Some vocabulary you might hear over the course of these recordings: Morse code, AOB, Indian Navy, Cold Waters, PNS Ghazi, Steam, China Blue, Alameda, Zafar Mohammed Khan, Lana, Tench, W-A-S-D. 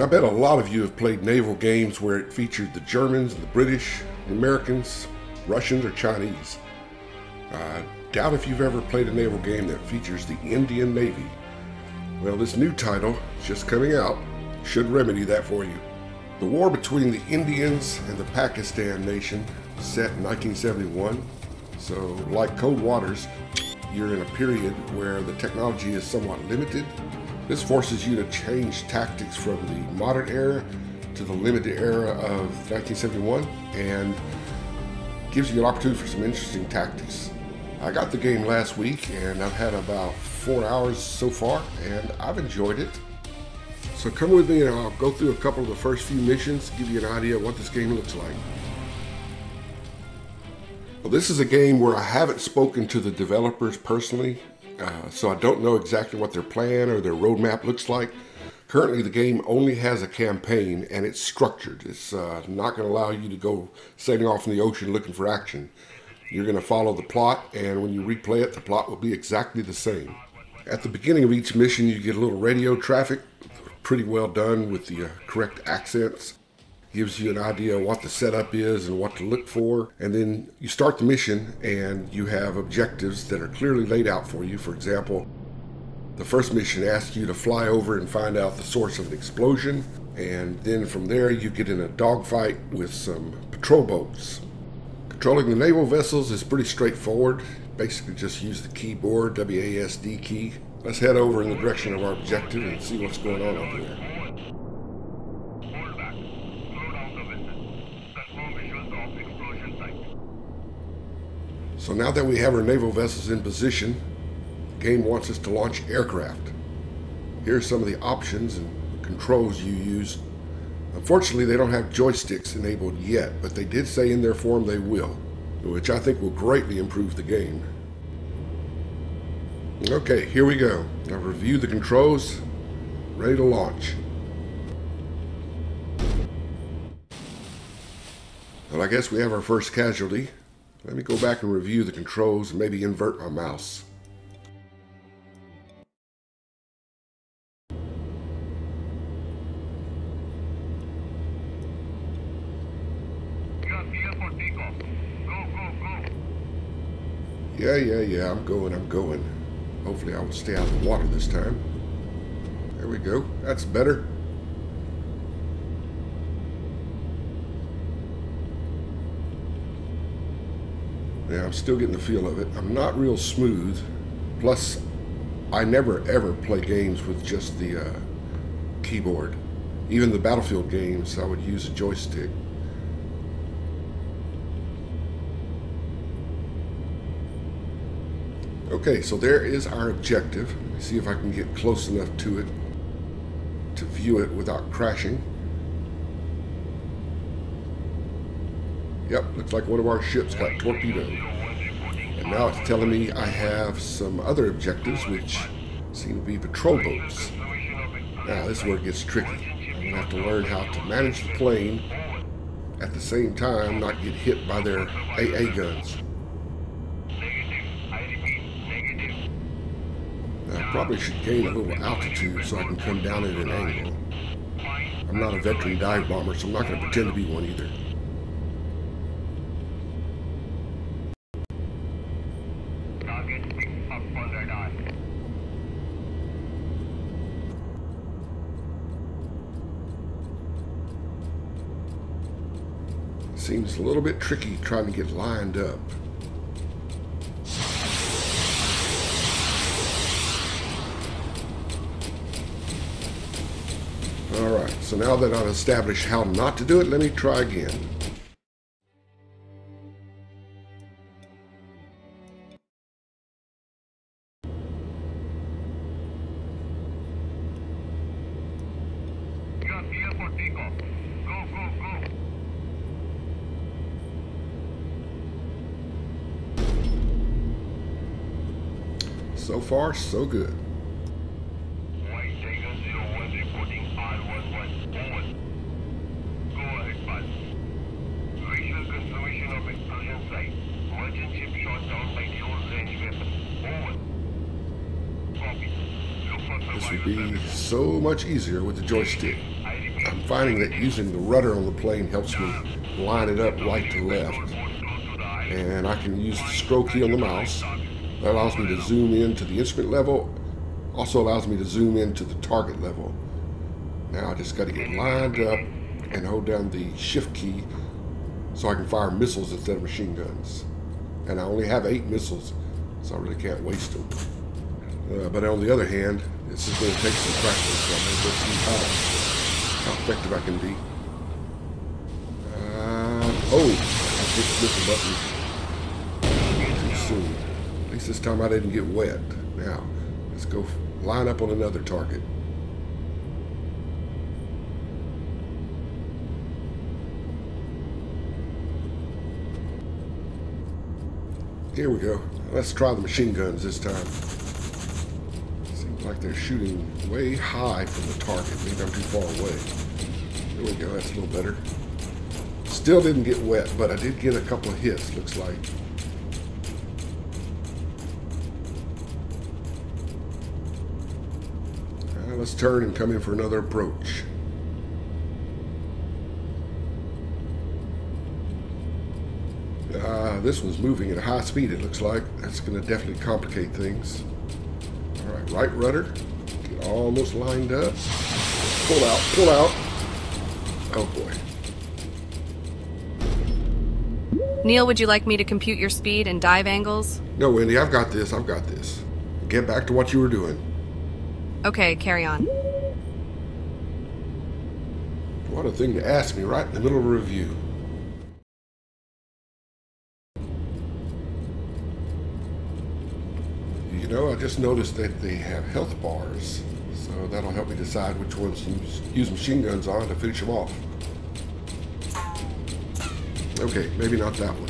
I bet a lot of you have played naval games where it featured the Germans, the British, the Americans, Russians, or Chinese. I doubt if you've ever played a naval game that features the Indian Navy. Well, this new title, just coming out, should remedy that for you. The war between the Indians and the Pakistan nation set in 1971, so like Cold Waters, you're in a period where the technology is somewhat limited. This forces you to change tactics from the modern era to the limited era of 1971 and gives you an opportunity for some interesting tactics. I got the game last week and I've had about 4 hours so far and I've enjoyed it. So come with me and I'll go through a couple of the first few missions, give you an idea of what this game looks like. Well, this is a game where I haven't spoken to the developers personally. So I don't know exactly what their plan or their roadmap looks like. Currently, the game only has a campaign and it's structured. It's not going to allow you to go sailing off in the ocean looking for action. You're going to follow the plot, and when you replay it, the plot will be exactly the same. At the beginning of each mission, you get a little radio traffic, pretty well done with the correct accents. Gives you an idea of what the setup is and what to look for. And then you start the mission and you have objectives that are clearly laid out for you. For example, the first mission asks you to fly over and find out the source of an explosion. And then from there you get in a dogfight with some patrol boats. Controlling the naval vessels is pretty straightforward. Basically just use the keyboard, W-A-S-D key. Let's head over in the direction of our objective and see what's going on over there. So now that we have our naval vessels in position, the game wants us to launch aircraft. Here are some of the options and controls you use. Unfortunately, they don't have joysticks enabled yet, but they did say in their forum they will, which I think will greatly improve the game. Okay, here we go. I've reviewed the controls, ready to launch. Well, I guess we have our first casualty. Let me go back and review the controls and maybe invert my mouse. You are clear for takeoff. Go, go, go. Yeah, I'm going. Hopefully I will stay out of the water this time. There we go, that's better. Yeah, I'm still getting the feel of it. I'm not real smooth. Plus, I never ever play games with just the keyboard. Even the Battlefield games, I would use a joystick. Okay, so there is our objective. Let me see if I can get close enough to it to view it without crashing. Yep, looks like one of our ships got torpedoed. And now it's telling me I have some other objectives, which seem to be patrol boats. Now this is where it gets tricky. I'm gonna have to learn how to manage the plane, at the same time not get hit by their AA guns. Now, I probably should gain a little altitude so I can come down at an angle. I'm not a veteran dive bomber, so I'm not gonna pretend to be one either. Seems a little bit tricky trying to get lined up. Alright, so now that I've established how not to do it, let me try again. So far, so good. This would be so much easier with the joystick. I'm finding that using the rudder on the plane helps me line it up right to left. And I can use the scroll key on the mouse. That allows me to zoom in to the instrument level. Also allows me to zoom in to the target level. Now I just got to get lined up and hold down the shift key so I can fire missiles instead of machine guns. And I only have 8 missiles, so I really can't waste them. But on the other hand, this is going to take some practice, so I'm going to see how effective I can be. Oh, I hit the missile button too soon. At least this time I didn't get wet. Now, let's go line up on another target. Here we go. Let's try the machine guns this time. Seems like they're shooting way high from the target. Maybe I'm too far away. There we go. That's a little better. Still didn't get wet, but I did get a couple of hits, looks like. Now let's turn and come in for another approach. This one's moving at a high speed, it looks like. That's going to definitely complicate things. All right, right rudder. Get almost lined up. Pull out, pull out. Oh, boy. Neil, would you like me to compute your speed and dive angles? No, Wendy, I've got this, I've got this. Get back to what you were doing. Okay, carry on. What a thing to ask me right in the middle of a review. No, I just noticed that they have health bars, so that'll help me decide which ones to use machine guns on to finish them off. Okay, maybe not that one.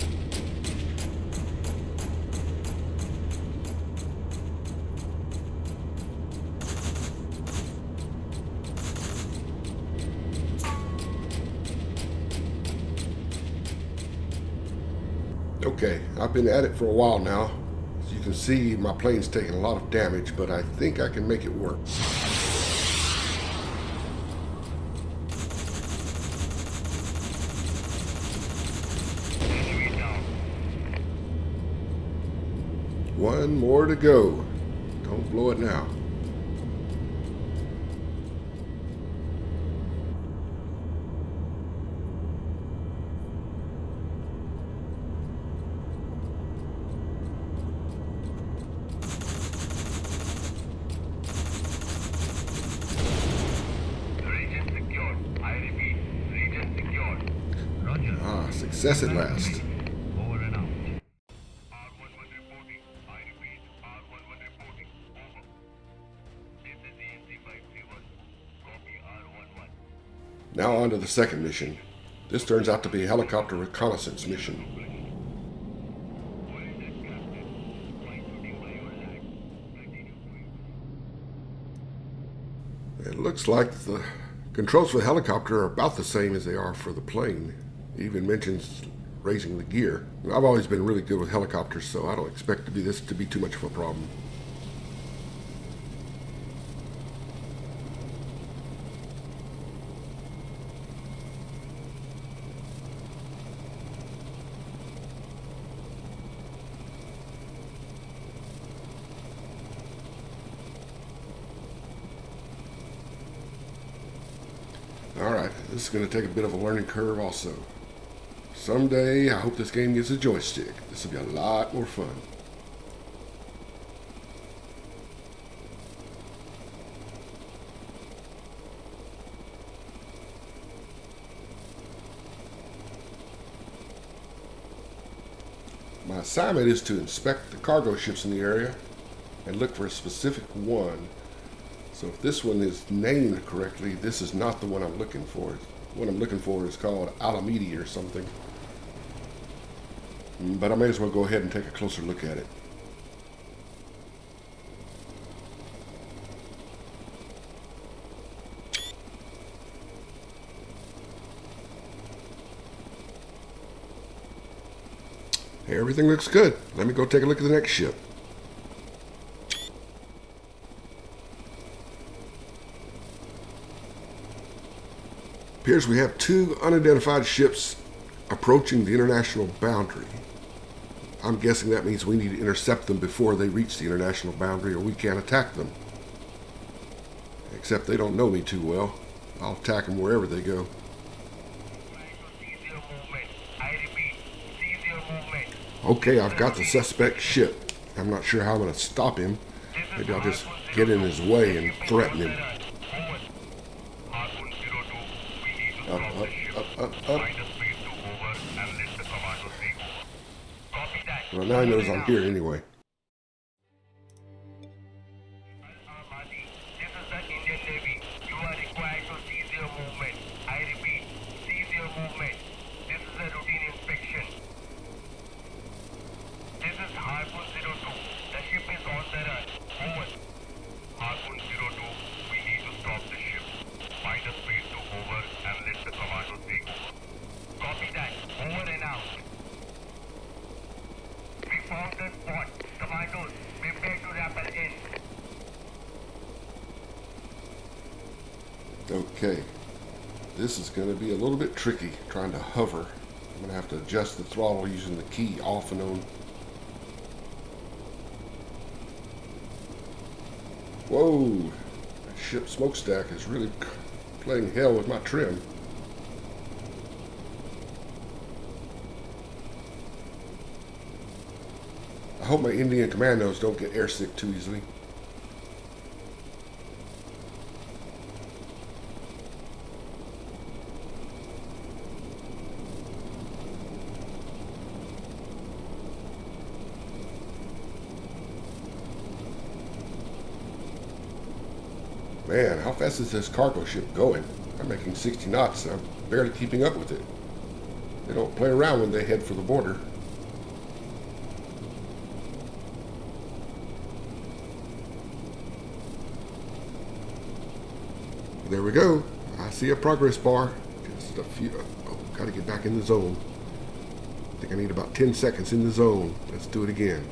Okay, I've been at it for a while now. You can see my plane's taking a lot of damage, but I think I can make it work. One more to go. Don't blow it now. Success at last. Now on to the second mission. This turns out to be a helicopter reconnaissance mission. It looks like the controls for the helicopter are about the same as they are for the plane. It even mentions raising the gear. I've always been really good with helicopters, so I don't expect this to be too much of a problem. Alright, this is going to take a bit of a learning curve also. Someday, I hope this game gets a joystick. This will be a lot more fun. My assignment is to inspect the cargo ships in the area and look for a specific one. So if this one is named correctly, this is not the one I'm looking for. What I'm looking for is called Alameda or something. But I may as well go ahead and take a closer look at it. Everything looks good. Let me go take a look at the next ship. Appears we have two unidentified ships approaching the international boundary. I'm guessing that means we need to intercept them before they reach the international boundary, or we can't attack them. Except they don't know me too well. I'll attack them wherever they go. Okay, I've got the suspect ship. I'm not sure how I'm going to stop him. Maybe I'll just get in his way and threaten him. Up. Well, now he knows I'm here anyway. Okay, this is going to be a little bit tricky trying to hover. I'm going to have to adjust the throttle using the key off and on. Whoa, that ship smokestack is really playing hell with my trim. I hope my Indian commandos don't get airsick too easily. Man, how fast is this cargo ship going? I'm making 60 knots, and I'm barely keeping up with it. They don't play around when they head for the border. There we go. I see a progress bar. Just a few. Oh, gotta get back in the zone. I think I need about 10 seconds in the zone. Let's do it again.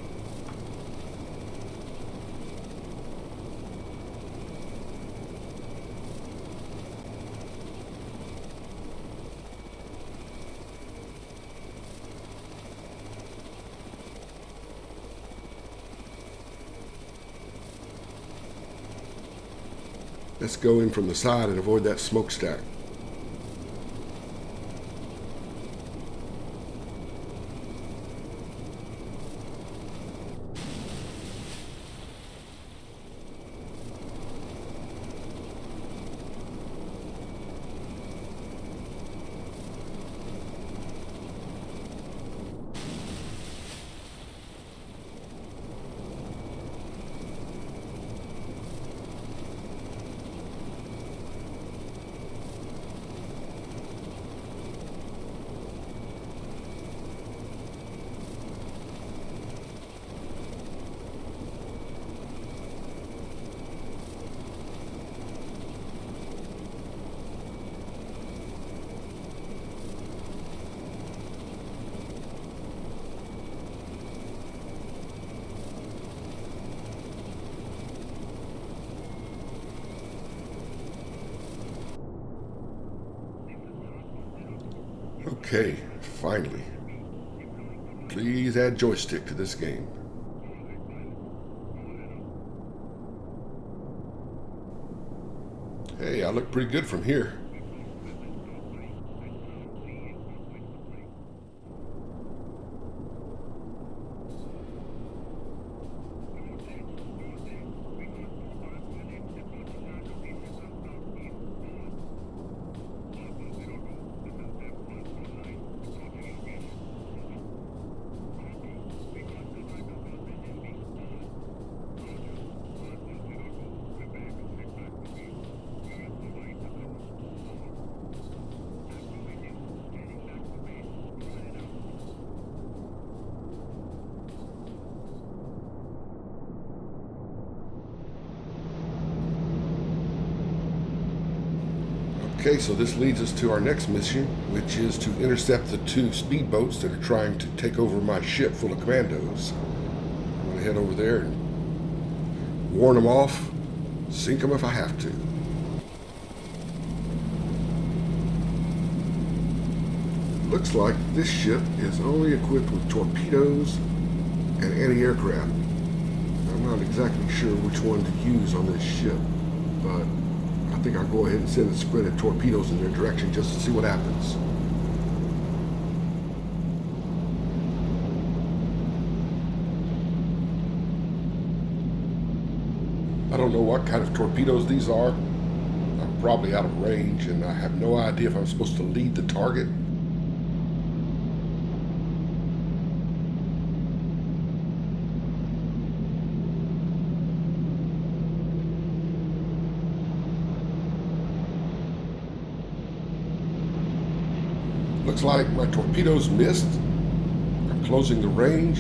Let's go in from the side and avoid that smokestack. Okay, finally. Please add joystick to this game. Hey, I look pretty good from here. Okay, so this leads us to our next mission, which is to intercept the two speedboats that are trying to take over my ship full of commandos. I'm going to head over there and warn them off, sink them if I have to. Looks like this ship is only equipped with torpedoes and anti-aircraft. I'm not exactly sure which one to use on this ship, but I think I'll go ahead and send a spread of torpedoes in their direction just to see what happens. I don't know what kind of torpedoes these are. I'm probably out of range and I have no idea if I'm supposed to lead the target. Looks like my torpedoes missed. I'm closing the range.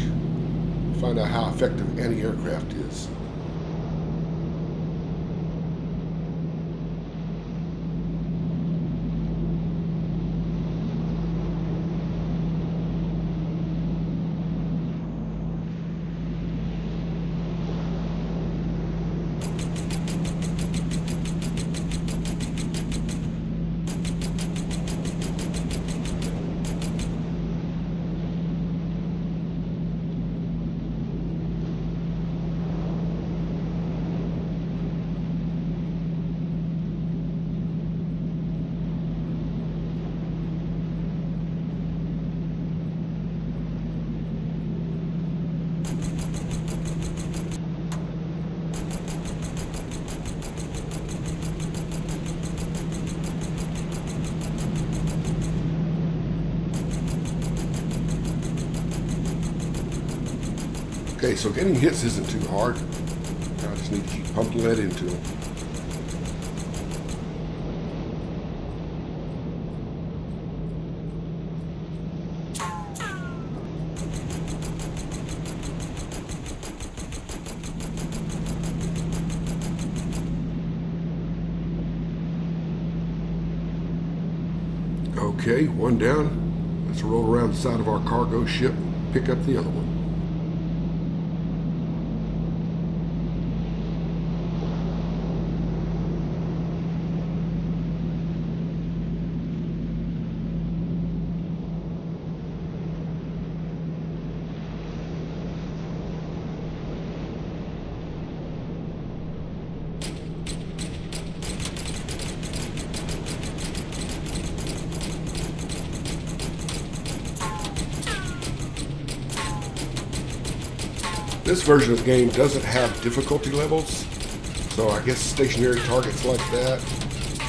Find out how effective anti-aircraft is. Okay, so getting hits isn't too hard. I just need to keep pumping lead into them. Okay, one down. Let's roll around the side of our cargo ship and pick up the other one. This version of the game doesn't have difficulty levels, so I guess stationary targets like that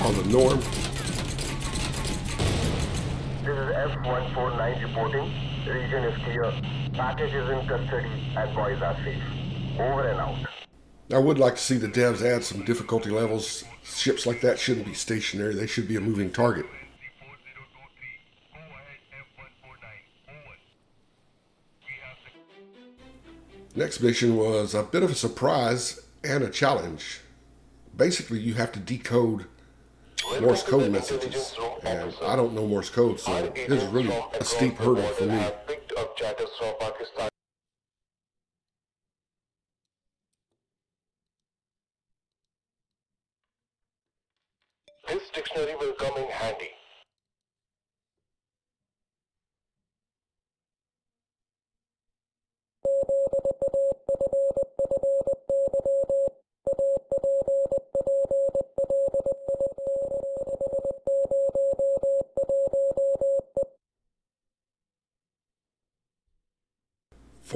are the norm. This is F-149 reporting. Region is clear. Package is in custody and boys are safe. Over and out. I would like to see the devs add some difficulty levels. Ships like that shouldn't be stationary. They should be a moving target. Next mission was a bit of a surprise and a challenge. Basically, you have to decode Morse code messages, and I don't know Morse code, so this is really a steep hurdle for me. This dictionary will come in handy.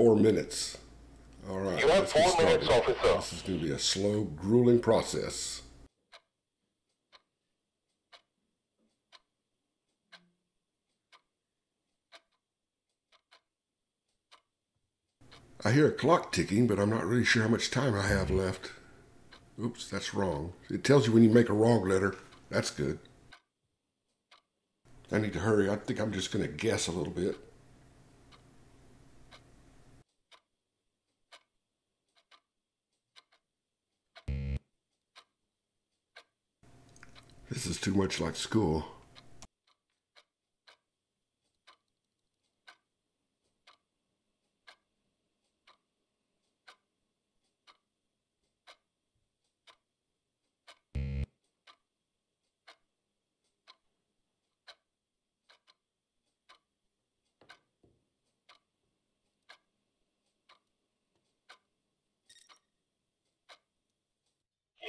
Minutes. All right. You have 4 minutes, officer. This is going to be a slow, grueling process. I hear a clock ticking, but I'm not really sure how much time I have left. Oops, that's wrong. It tells you when you make a wrong letter. That's good. I need to hurry. I think I'm just going to guess a little bit. This is too much like school.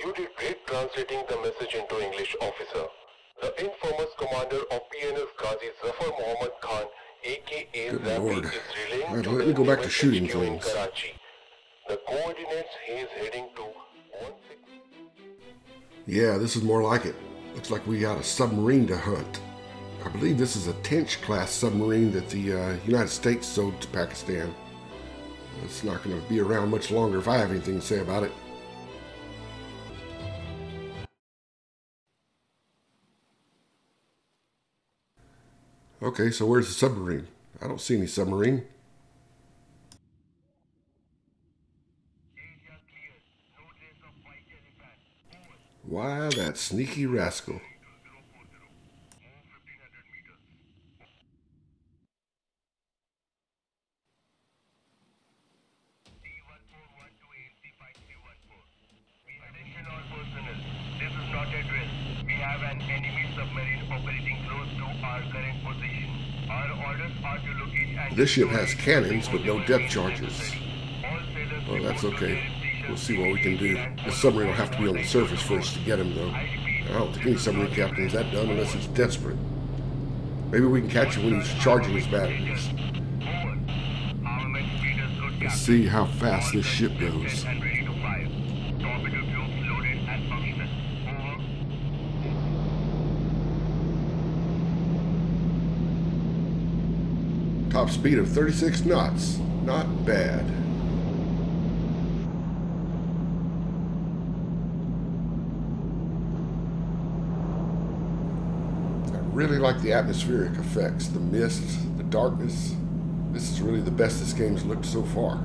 You did great translating the message into English, officer. The infamous commander of PNF Ghazi Zafar Mohammed Khan, a.k.a. Zappy, is relaying right, to let me go back to shooting things. The coordinates he is heading to... Yeah, this is more like it. Looks like we got a submarine to hunt. I believe this is a Tench class submarine that the United States sold to Pakistan. It's not going to be around much longer if I have anything to say about it. Okay, so where's the submarine? I don't see any submarine. Why, that sneaky rascal. This ship has cannons, but no depth charges. Oh, that's okay. We'll see what we can do. The submarine will have to be on the surface for us to get him, though. I don't think any submarine captain is that dumb unless he's desperate. Maybe we can catch him when he's charging his batteries. Let's see how fast this ship goes. Top speed of 36 knots. Not bad. I really like the atmospheric effects, the mist, the darkness. This is really the best this game's looked so far.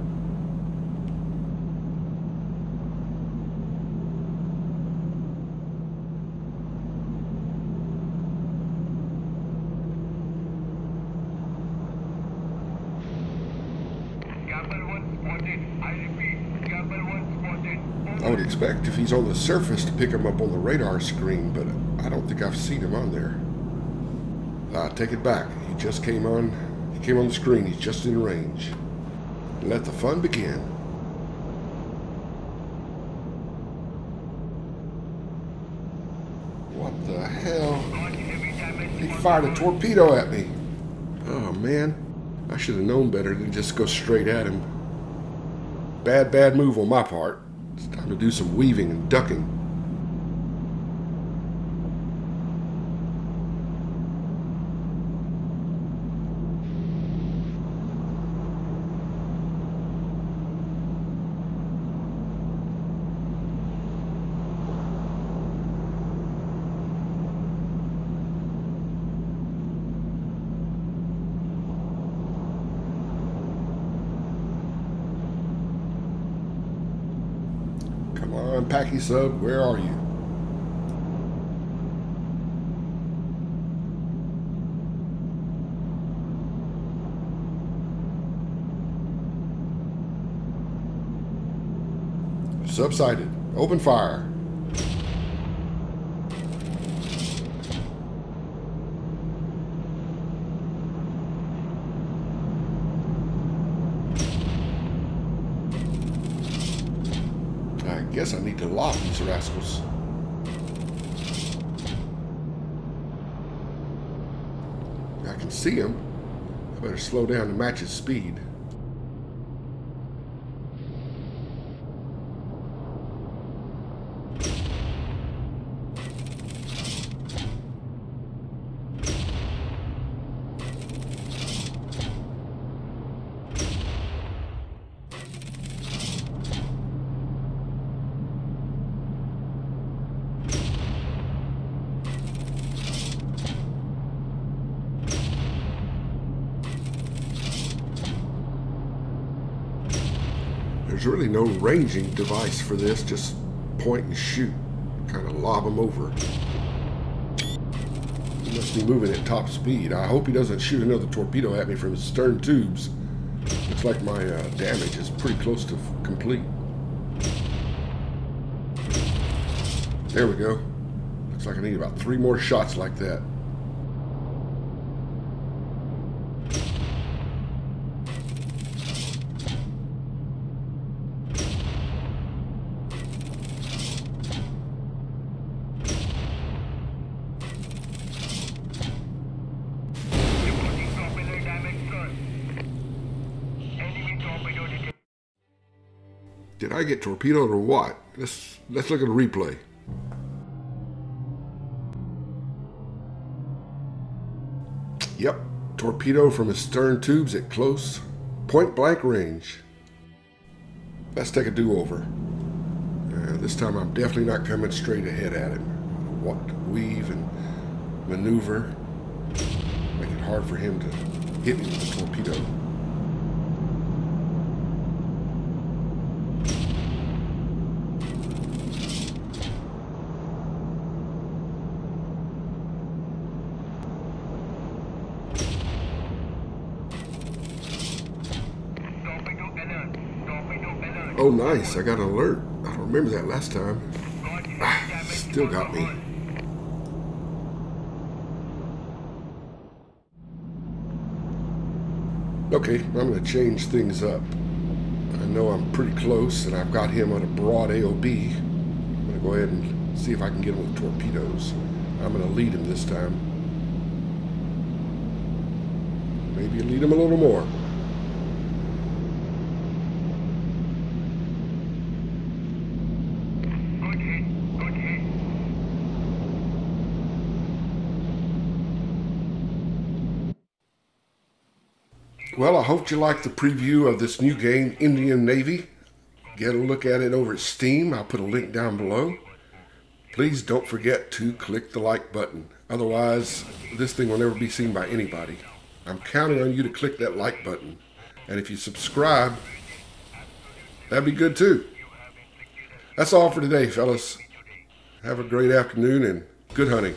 I would expect if he's on the surface to pick him up on the radar screen, but I don't think I've seen him on there. I take it back. He just came on. He came on the screen. He's just in range. Let the fun begin. What the hell? He fired a torpedo at me. Oh man, I should have known better than just go straight at him. Bad move on my part. It's time to do some weaving and ducking. Packy sub, where are you? Subsided. Open fire. Guess I need to lock these rascals. I can see him. I better slow down to match his speed. There's really no ranging device for this, just point and shoot. Kind of lob him over. He must be moving at top speed. I hope he doesn't shoot another torpedo at me from his stern tubes. Looks like my damage is pretty close to complete. There we go. Looks like I need about 3 more shots like that. Did I get torpedoed or what? Let's look at the replay. Yep, torpedo from his stern tubes at close point blank range. Let's take a do-over. This time I'm definitely not coming straight ahead at him. What to weave and maneuver. Make it hard for him to hit me with a torpedo. Oh nice, I got an alert. I don't remember that last time. Ah, still got me. Okay, I'm going to change things up. I know I'm pretty close and I've got him on a broad AOB. I'm going to go ahead and see if I can get him with torpedoes. I'm going to lead him this time. Maybe lead him a little more. Well, I hope you liked the preview of this new game, Indian Navy. Get a look at it over at Steam. I'll put a link down below. Please don't forget to click the like button. Otherwise, this thing will never be seen by anybody. I'm counting on you to click that like button. And if you subscribe, that'd be good too. That's all for today, fellas. Have a great afternoon and good hunting.